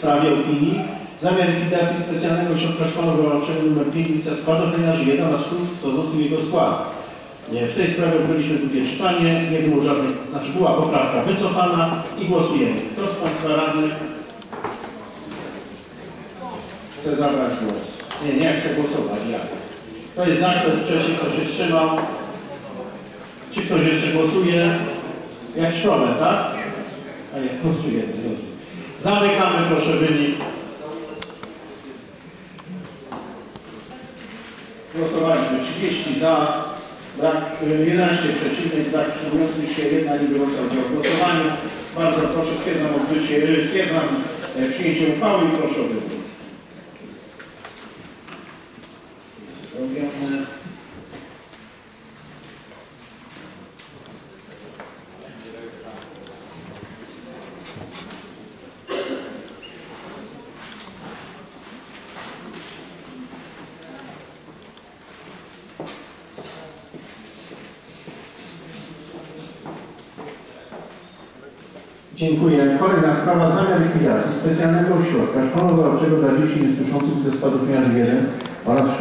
sprawie opinii zamiar likwidacji specjalnego ośrodka szkolnego wyłącznego nr 5 ulica Spadochrenia Żywiecka oraz szkół, co został jego skład. W tej sprawie odbyliśmy drugie czytanie, nie było żadnych, znaczy była poprawka wycofana i głosujemy. Kto z Państwa radnych chce zabrać głos? Nie chcę głosować, ja. Kto jest za, kto jest przeciw, kto się wstrzymał? Czy ktoś jeszcze głosuje? Jakiś problem, tak? A nie, głosujemy. Zamykamy, proszę, wynik. Głosowaliśmy 30 za, brak 11 przeciwnych, brak wstrzymujących się, 1 nie biorąca udziału w głosowaniu. Bardzo proszę, stwierdzam przyjęcie uchwały i proszę o wybór. Dziękuję. Kolejna sprawa. Zamiar likwidacji specjalnego ośrodka szkolno-wychowawczego dla dzieci niesłyszących ze Spadochrenia Żywiecka oraz szkół